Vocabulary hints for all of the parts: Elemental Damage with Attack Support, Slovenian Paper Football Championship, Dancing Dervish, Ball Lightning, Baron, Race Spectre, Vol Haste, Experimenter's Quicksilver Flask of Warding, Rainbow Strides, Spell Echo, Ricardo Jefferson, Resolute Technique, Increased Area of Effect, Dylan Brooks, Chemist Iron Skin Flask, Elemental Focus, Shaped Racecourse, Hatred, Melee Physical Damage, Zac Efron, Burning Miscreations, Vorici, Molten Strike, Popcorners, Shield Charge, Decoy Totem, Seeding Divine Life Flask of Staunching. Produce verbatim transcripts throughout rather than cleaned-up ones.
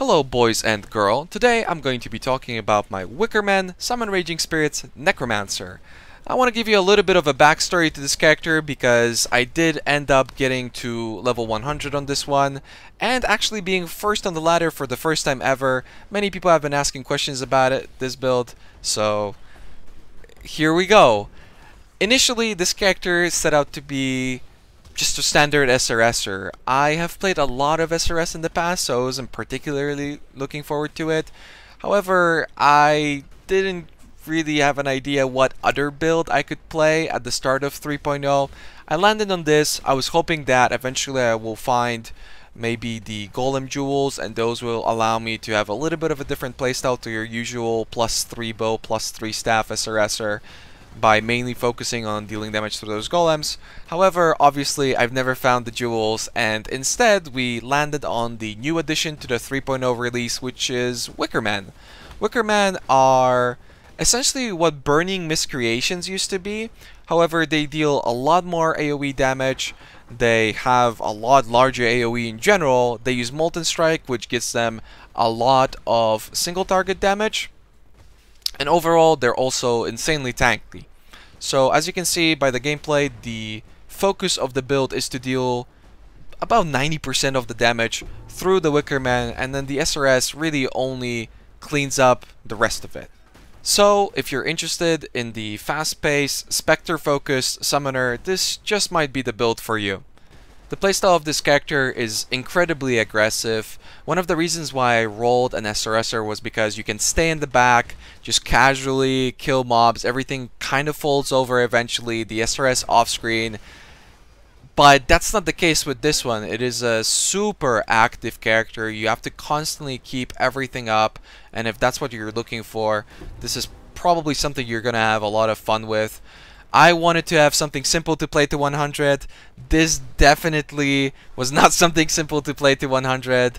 Hello boys and girl, today I'm going to be talking about my Wickerman, Summon Raging Spirits, Necromancer. I want to give you a little bit of a backstory to this character because I did end up getting to level one hundred on this one and actually being first on the ladder for the first time ever. Many people have been asking questions about it, this build, so here we go. Initially this character is set out to be just a standard S R S er. I have played a lot of S R S in the past, so I wasn't particularly looking forward to it. However, I didn't really have an idea what other build I could play at the start of three point oh. I landed on this. I was hoping that eventually I will find maybe the Golem Jewels, and those will allow me to have a little bit of a different playstyle to your usual plus three bow, plus three staff S R S er. By mainly focusing on dealing damage to those golems. However, obviously I've never found the jewels, and instead we landed on the new addition to the three point oh release, which is Wickerman. Wickerman are essentially what Burning Miscreations used to be. However, they deal a lot more AoE damage. They have a lot larger AoE in general. They use Molten Strike, which gets them a lot of single target damage. And overall, they're also insanely tanky. So as you can see by the gameplay, the focus of the build is to deal about ninety percent of the damage through the Wickerman, and then the S R S really only cleans up the rest of it. So if you're interested in the fast-paced, Spectre-focused summoner, this just might be the build for you. The playstyle of this character is incredibly aggressive. One of the reasons why I rolled an S R S er was because you can stay in the back, just casually kill mobs, everything kind of folds over eventually, the S R S off screen. But that's not the case with this one. It is a super active character. You have to constantly keep everything up, and if that's what you're looking for, this is probably something you're gonna have a lot of fun with. I wanted to have something simple to play to one hundred. This definitely was not something simple to play to one hundred,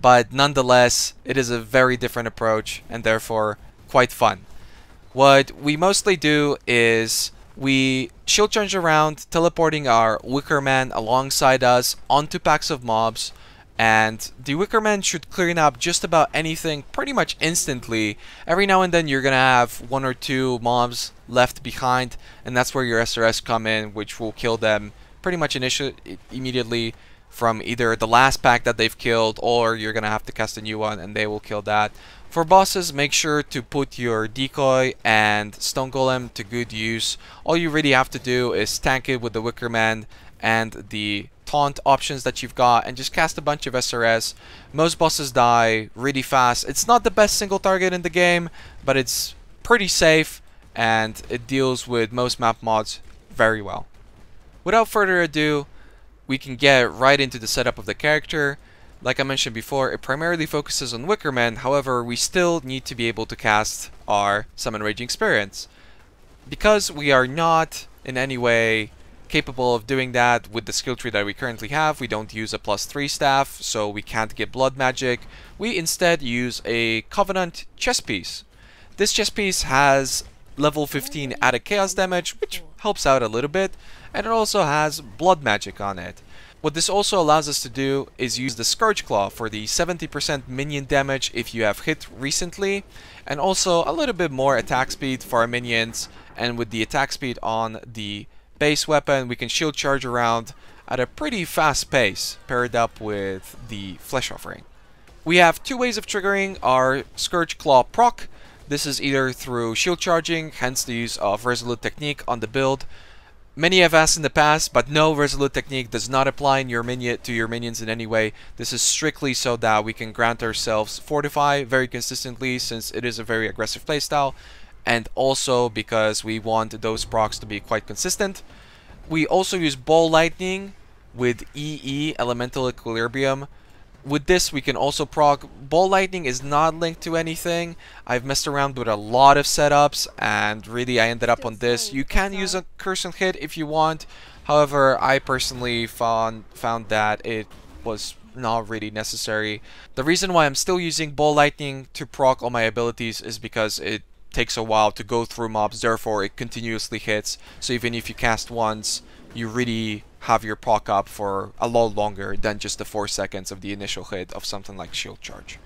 but nonetheless, it is a very different approach and therefore quite fun. What we mostly do is we shield charge around, teleporting our Wickerman alongside us onto packs of mobs, and the Wickerman should clean up just about anything pretty much instantly. Every now and then you're gonna have one or two mobs left behind, and that's where your S R S come in, which will kill them pretty much initially immediately from either the last pack that they've killed, or you're gonna have to cast a new one and they will kill that. For bosses, make sure to put your Decoy and Stone Golem to good use. All you really have to do is tank it with the Wickerman and the taunt options that you've got, and just cast a bunch of S R S. Most bosses die really fast. It's not the best single target in the game, but it's pretty safe and it deals with most map mods very well. Without further ado, we can get right into the setup of the character. Like I mentioned before, it primarily focuses on Wickerman. However, we still need to be able to cast our Summon Raging Spirits, because we are not in any way capable of doing that with the skill tree that we currently have. We don't use a plus three staff, so we can't get blood magic. We instead use a Covenant chess piece. This chess piece has level fifteen added chaos damage, which helps out a little bit, and it also has blood magic on it. What this also allows us to do is use the Scourge Claw for the seventy percent minion damage if you have hit recently, and also a little bit more attack speed for our minions. And with the attack speed on the base weapon, we can shield charge around at a pretty fast pace, paired up with the Flesh Offering. We have two ways of triggering our Scourge Claw proc. This is either through shield charging, hence the use of Resolute Technique on the build. Many have asked in the past, but no, Resolute Technique does not apply in your minion to your minions in any way. This is strictly so that we can grant ourselves Fortify very consistently, since it is a very aggressive playstyle, and also because we want those procs to be quite consistent. We also use Ball Lightning with E E, Elemental Equilibrium. With this, we can also proc. Ball Lightning is not linked to anything. I've messed around with a lot of setups, and really I ended up on this. You can use a Curse and Hit if you want. However, I personally found, found that it was not really necessary. The reason why I'm still using Ball Lightning to proc all my abilities is because it takes a while to go through mobs, therefore it continuously hits, so even if you cast once, you really have your proc up for a lot longer than just the four seconds of the initial hit of something like shield charge.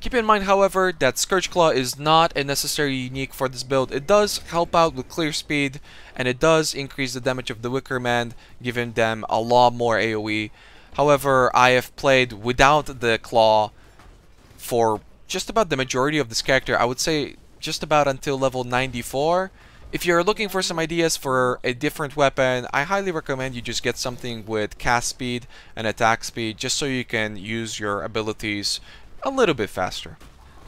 Keep in mind, however, that Scourge Claw is not necessarily unique for this build. It does help out with clear speed, and it does increase the damage of the Wickerman, giving them a lot more A O E. However, I have played without the Claw for just about the majority of this character. I would say just about until level ninety-four. If you're looking for some ideas for a different weapon, I highly recommend you just get something with cast speed and attack speed, just so you can use your abilities a little bit faster.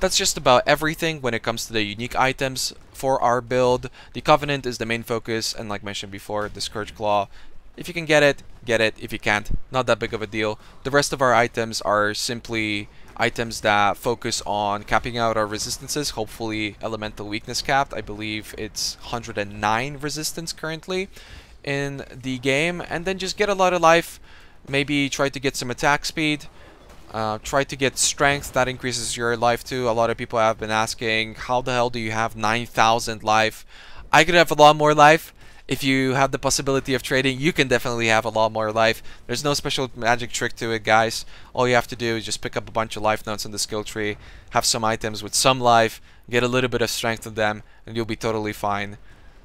That's just about everything when it comes to the unique items for our build. The Covenant is the main focus, and like mentioned before, the Scourge Claw. If you can get it, get it. If you can't, not that big of a deal. The rest of our items are simply items that focus on capping out our resistances, hopefully elemental weakness capped. I believe it's one hundred nine resistance currently in the game. And then just get a lot of life, maybe try to get some attack speed, uh, try to get strength, that increases your life too. A lot of people have been asking, how the hell do you have nine thousand life? I could have a lot more life. If you have the possibility of trading, you can definitely have a lot more life. There's no special magic trick to it, guys. All you have to do is just pick up a bunch of life nodes in the skill tree, have some items with some life, get a little bit of strength in them, and you'll be totally fine.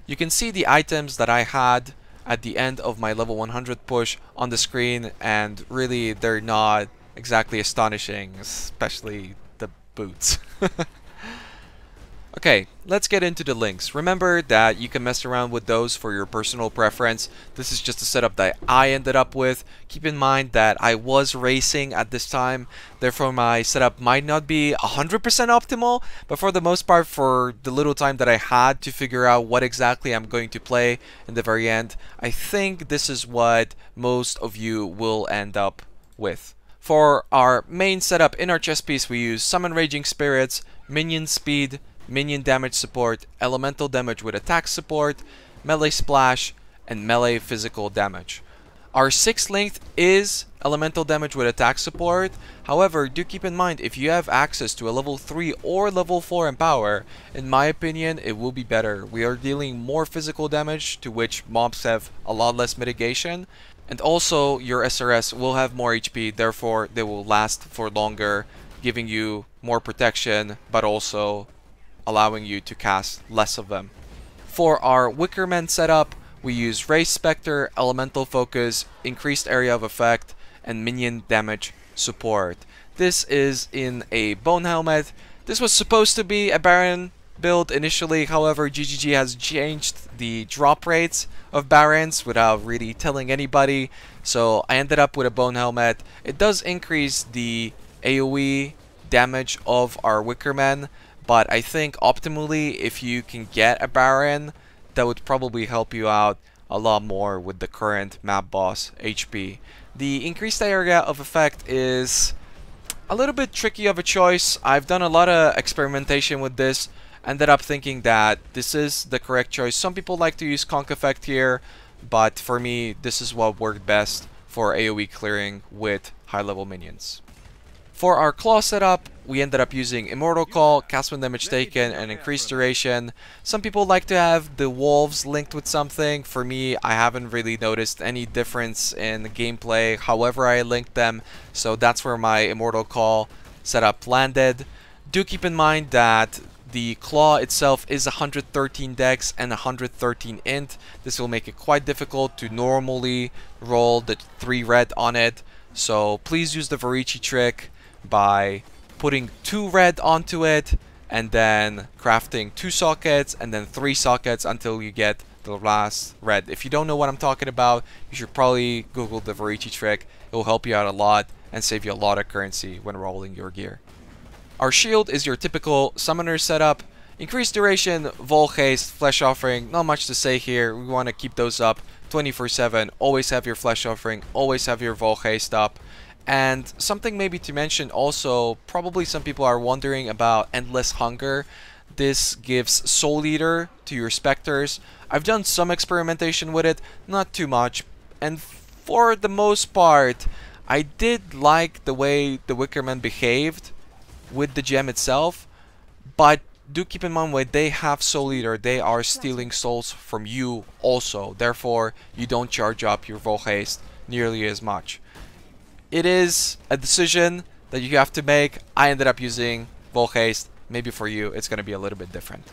You can see the items that I had at the end of my level one hundred push on the screen, and really they're not exactly astonishing, especially the boots. Okay, let's get into the links. Remember that you can mess around with those for your personal preference. This is just a setup that I ended up with. Keep in mind that I was racing at this time, therefore my setup might not be one hundred percent optimal, but for the most part, for the little time that I had to figure out what exactly I'm going to play in the very end, I think this is what most of you will end up with. For our main setup in our chess piece, we use Summon Raging Spirits, Minion Speed, Minion Damage Support, Elemental Damage with Attack Support, Melee Splash, and Melee Physical Damage. Our sixth link is Elemental Damage with Attack Support. However, do keep in mind, if you have access to a level three or level four Empower, in my opinion, it will be better. We are dealing more physical damage, to which mobs have a lot less mitigation. And also, your S R S will have more H P, therefore they will last for longer, giving you more protection, but also allowing you to cast less of them. For our Wickerman setup, we use Race Spectre, Elemental Focus, Increased Area of Effect, and Minion Damage Support. This is in a Bone Helmet. This was supposed to be a Baron build initially, however, G G G has changed the drop rates of Barons without really telling anybody, so I ended up with a Bone Helmet. It does increase the A O E damage of our Wickerman, but I think optimally, if you can get a Baron, that would probably help you out a lot more with the current map boss H P. The Increased Area of Effect is a little bit tricky of a choice. I've done a lot of experimentation with this, ended up thinking that this is the correct choice. Some people like to use Conk Effect here, but for me, this is what worked best for A O E clearing with high level minions. For our Claw setup, we ended up using Immortal Call, Cast When Damage Taken, and Increased Duration. Some people like to have the Wolves linked with something. For me, I haven't really noticed any difference in the gameplay, however I linked them, so that's where my Immortal Call setup landed. Do keep in mind that the Claw itself is one hundred thirteen dex and one hundred thirteen int. This will make it quite difficult to normally roll the three red on it, so please use the Vorici trick by putting two red onto it and then crafting two sockets and then three sockets until you get the last red. If you don't know what I'm talking about, you should probably Google the Vorici trick. It will help you out a lot and save you a lot of currency when rolling your gear. Our shield is your typical summoner setup. Increased duration, Vol Haste, Flesh Offering, not much to say here. We want to keep those up twenty-four seven. Always have your Flesh Offering, always have your Vol Haste up. And something maybe to mention also, probably some people are wondering about Endless Hunger. This gives Soul Eater to your Spectres. I've done some experimentation with it, not too much. And for the most part, I did like the way the Wickerman behaved with the gem itself. But do keep in mind, when they have Soul Eater, they are stealing souls from you also. Therefore, you don't charge up your Vol Haste nearly as much. It is a decision that you have to make. I ended up using Vol Haste, maybe for you it's going to be a little bit different.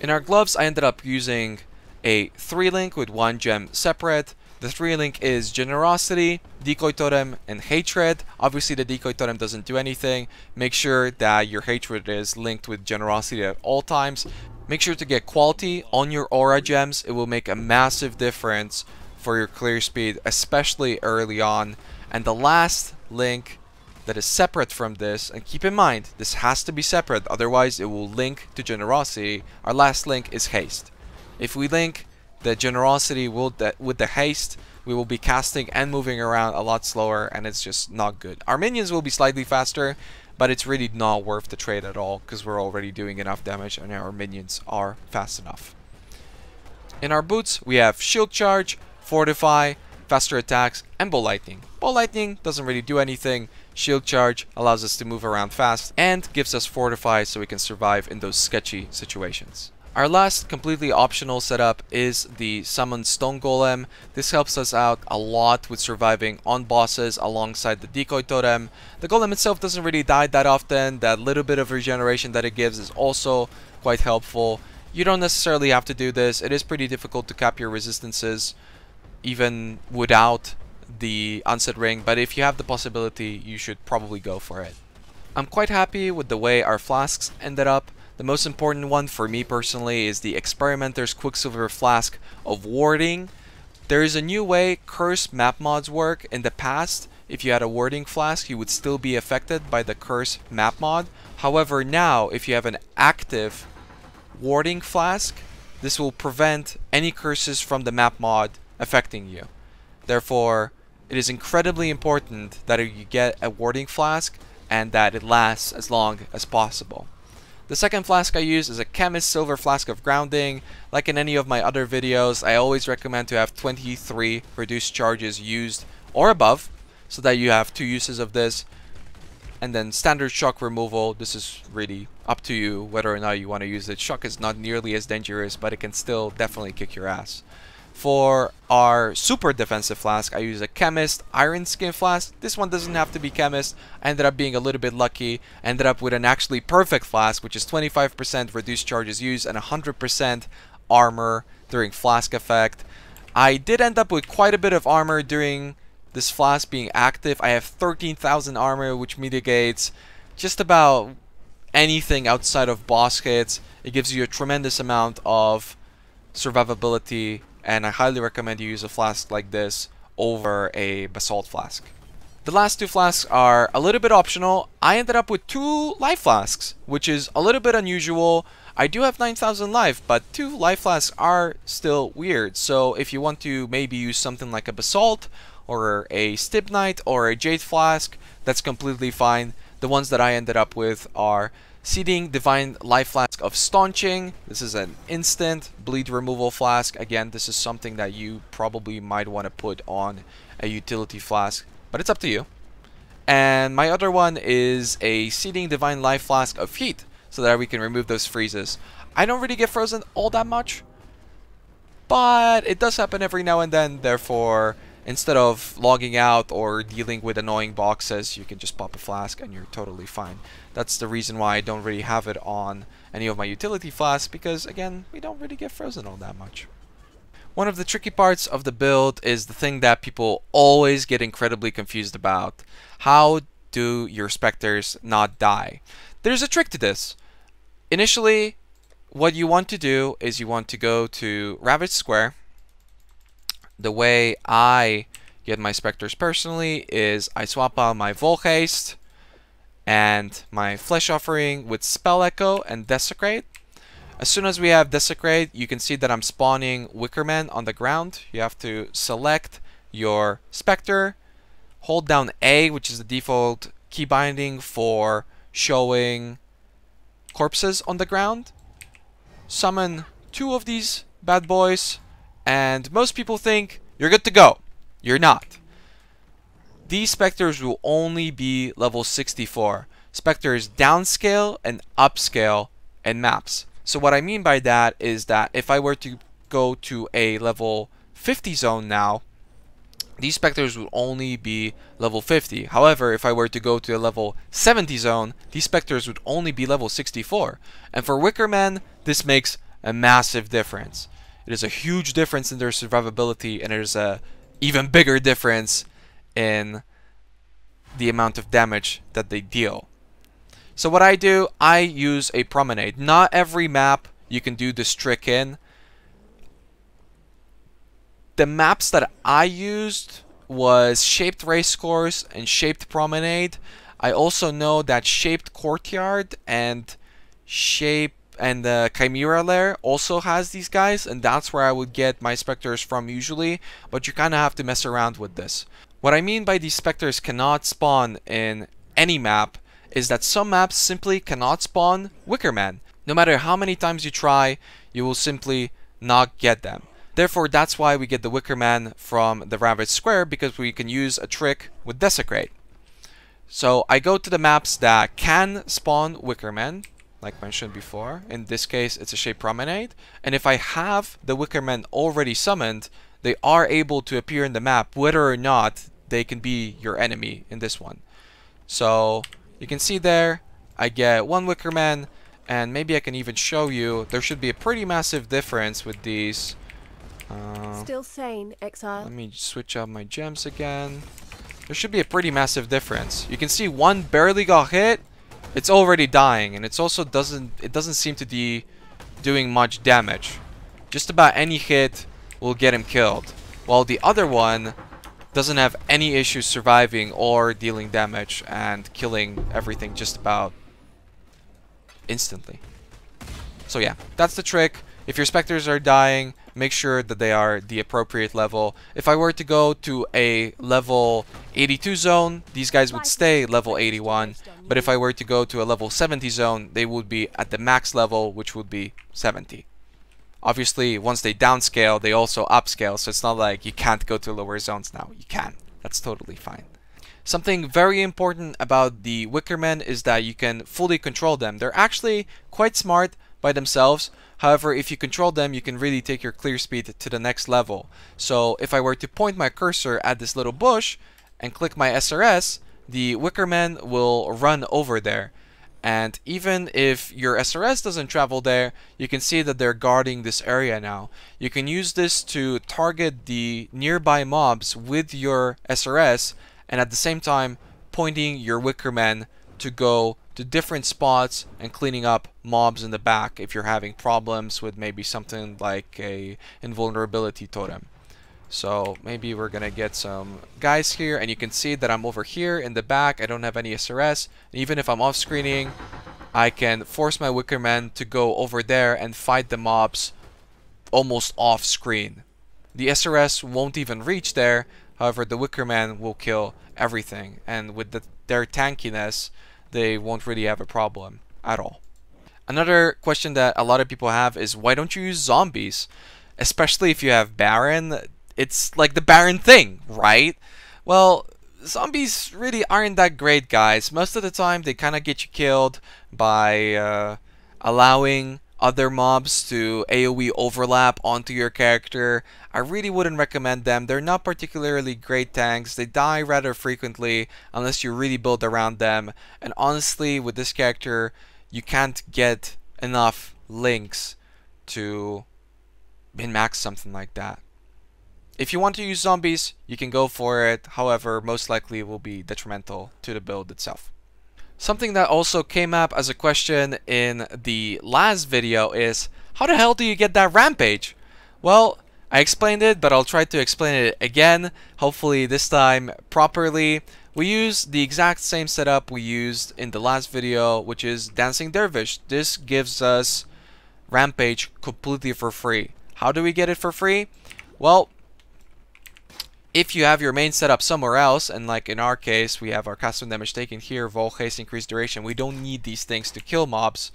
In our gloves, I ended up using a three link with one gem separate. The three link is Generosity, Decoy Totem, and Hatred. Obviously, the Decoy Totem doesn't do anything. Make sure that your Hatred is linked with Generosity at all times. Make sure to get quality on your aura gems. It will make a massive difference for your clear speed, especially early on. And the last link that is separate from this, and keep in mind this has to be separate, otherwise it will link to Generosity. Our last link is Haste. If we link the Generosity will that with the Haste, we will be casting and moving around a lot slower, and it's just not good. Our minions will be slightly faster, but it's really not worth the trade at all because we're already doing enough damage and our minions are fast enough. In our boots, we have Shield Charge, Fortify, faster attacks, and Ball Lightning. Ball Lightning doesn't really do anything. Shield Charge allows us to move around fast and gives us Fortify so we can survive in those sketchy situations. Our last completely optional setup is the Summon Stone Golem. This helps us out a lot with surviving on bosses alongside the Decoy Totem. The Golem itself doesn't really die that often. That little bit of regeneration that it gives is also quite helpful. You don't necessarily have to do this. It is pretty difficult to cap your resistances even without the Unset Ring, but if you have the possibility, you should probably go for it. I'm quite happy with the way our flasks ended up. The most important one for me personally is the Experimenter's Quicksilver Flask of Warding. There is a new way curse map mods work. In the past, if you had a Warding Flask, you would still be affected by the curse map mod. However, now if you have an active Warding Flask, this will prevent any curses from the map mod affecting you. Therefore, it is incredibly important that you get a Warding Flask and that it lasts as long as possible. The second flask I use is a Chemist Silver Flask of Grounding. Like in any of my other videos, I always recommend to have twenty-three reduced charges used or above so that you have two uses of this. And then standard shock removal, this is really up to you whether or not you want to use it. Shock is not nearly as dangerous, but it can still definitely kick your ass. For our super defensive flask, I use a Chemist Iron Skin Flask. This one doesn't have to be Chemist. I ended up being a little bit lucky. I ended up with an actually perfect flask, which is twenty-five percent reduced charges used and one hundred percent armor during flask effect. I did end up with quite a bit of armor during this flask being active. I have thirteen thousand armor, which mitigates just about anything outside of boss hits. It gives you a tremendous amount of survivability, and I highly recommend you use a flask like this over a basalt flask. The last two flasks are a little bit optional. I ended up with two life flasks, which is a little bit unusual. I do have nine thousand life, but two life flasks are still weird. So if you want to maybe use something like a basalt or a stibnite or a jade flask, that's completely fine. The ones that I ended up with are Seeding Divine Life Flask of Staunching. This is an instant bleed removal flask. Again, this is something that you probably might want to put on a utility flask, but it's up to you. And my other one is a Seeding Divine Life Flask of Heat, so that we can remove those freezes. I don't really get frozen all that much, but it does happen every now and then. Therefore, instead of logging out or dealing with annoying boxes, you can just pop a flask and you're totally fine. That's the reason why I don't really have it on any of my utility flasks, because again, we don't really get frozen all that much. One of the tricky parts of the build is the thing that people always get incredibly confused about. How do your Spectres not die? There's a trick to this. Initially, what you want to do is you want to go to Ravage Square. The way I get my Spectres personally is I swap out my Vol Haste and my Flesh Offering with Spell Echo and Desecrate. As soon as we have Desecrate, you can see that I'm spawning Wickerman on the ground. You have to select your Spectre, hold down A, which is the default key binding for showing corpses on the ground. Summon two of these bad boys. And most people think you're good to go. You're not. These Spectres will only be level sixty-four. Spectres downscale and upscale in maps. So what I mean by that is that if I were to go to a level fifty zone now, these Spectres would only be level fifty. However, if I were to go to the level seventy zone, these Spectres would only be level sixty-four. And for Wickerman, this makes a massive difference. It is a huge difference in their survivability, and it is a even bigger difference in the amount of damage that they deal. So what I do, I use a Promenade. Not every map you can do this trick in. The maps that I used was Shaped Racecourse and Shaped Promenade. I also know that Shaped Courtyard and Shape and the uh, Chimera Lair also has these guys, and that's where I would get my Spectres from usually, but you kind of have to mess around with this. What I mean by these Spectres cannot spawn in any map is that some maps simply cannot spawn Wickerman. No matter how many times you try, you will simply not get them. Therefore, that's why we get the Wickerman from the Ravaged Square, because we can use a trick with Desecrate. So I go to the maps that can spawn Wickerman, like mentioned before. In this case, it's a Shaped Promenade. And if I have the Wickerman already summoned, they are able to appear in the map, whether or not they can be your enemy in this one. So you can see there, I get one Wickerman, and maybe I can even show you. There should be a pretty massive difference with these. Uh, Still sane, exile. Let me switch out my gems again. There should be a pretty massive difference. You can see one barely got hit. It's already dying, and it's also doesn't it doesn't seem to be doing much damage. Just about any hit will get him killed, while the other one doesn't have any issues surviving or dealing damage and killing everything just about instantly. So yeah, that's the trick. If your Spectres are dying, make sure that they are the appropriate level. If I were to go to a level eighty-two zone, these guys would stay level eighty-one. But if I were to go to a level seventy zone, they would be at the max level, which would be seventy. Obviously, once they downscale, they also upscale. So it's not like you can't go to lower zones now. You can. That's totally fine. Something very important about the Wickermen is that you can fully control them. They're actually quite smart by themselves. However, if you control them, you can really take your clear speed to the next level. So if I were to point my cursor at this little bush and click my S R S, the Wickerman will run over there. And even if your S R S doesn't travel there, you can see that they're guarding this area now. You can use this to target the nearby mobs with your S R S, and at the same time pointing your Wickerman to go to different spots and cleaning up mobs in the back if you're having problems with maybe something like a invulnerability totem. So maybe we're gonna get some guys here, and you can see that I'm over here in the back. I don't have any S R S. Even if I'm off screening, I can force my Wickerman to go over there and fight the mobs almost off screen. The S R S won't even reach there. However, the Wickerman will kill everything, and with the, their tankiness, they won't really have a problem at all. Another question that a lot of people have is, why don't you use zombies? Especially if you have Baron. It's like the Baron thing, right? Well, zombies really aren't that great, guys. Most of the time, they kind of get you killed by uh, allowing other mobs to AoE overlap onto your character. I really wouldn't recommend them. They're not particularly great tanks. They die rather frequently unless you really build around them. And honestly, with this character, you can't get enough links to min-max something like that. If you want to use zombies, you can go for it. However, most likely it will be detrimental to the build itself. Something that also came up as a question in the last video is, how the hell do you get that rampage? Well, I explained it, but I'll try to explain it again, hopefully this time properly. We use the exact same setup we used in the last video, which is Dancing Dervish. This gives us rampage completely for free. How do we get it for free? Well, if you have your main setup somewhere else, and like in our case, we have our custom damage taken here, Vol Haste, Increased Duration, we don't need these things to kill mobs.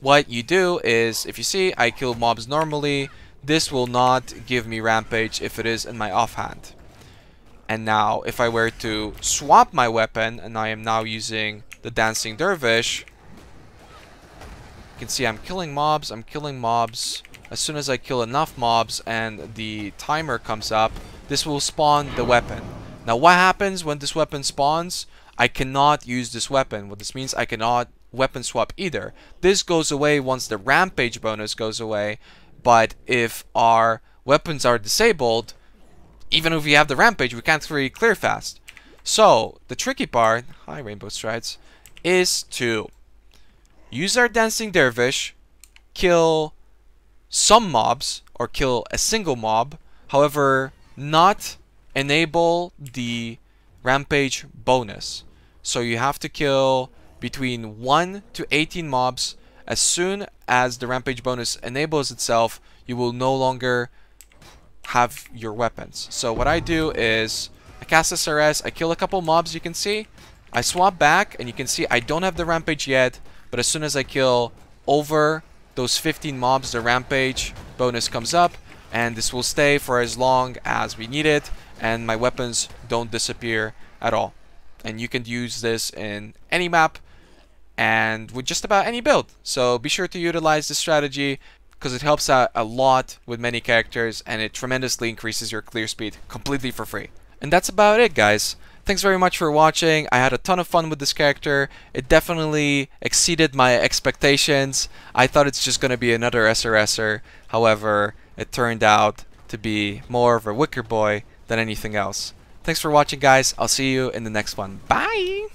What you do is, if you see, I kill mobs normally. This will not give me rampage if it is in my offhand. And now, if I were to swap my weapon, and I am now using the Dancing Dervish, you can see I'm killing mobs, I'm killing mobs. As soon as I kill enough mobs and the timer comes up, this will spawn the weapon. Now what happens when this weapon spawns? I cannot use this weapon. What this means, I cannot weapon swap either. This goes away once the rampage bonus goes away, but if our weapons are disabled, even if we have the rampage, we can't really clear fast. So the tricky part, hi Rainbow Strides, is to use our Dancing Dervish, kill some mobs, or kill a single mob, however, not enable the rampage bonus. So you have to kill between one to eighteen mobs. As soon as the rampage bonus enables itself, you will no longer have your weapons. So what I do is I cast S R S, I kill a couple mobs, you can see. I swap back, and you can see I don't have the rampage yet, but as soon as I kill over those fifteen mobs, the rampage bonus comes up, and this will stay for as long as we need it, and my weapons don't disappear at all. And you can use this in any map and with just about any build. So be sure to utilize this strategy because it helps out a lot with many characters, and it tremendously increases your clear speed completely for free. And that's about it, guys. Thanks very much for watching. I had a ton of fun with this character. It definitely exceeded my expectations. I thought it's just going to be another S R S er. However, it turned out to be more of a wicker boy than anything else. Thanks for watching, guys. I'll see you in the next one. Bye!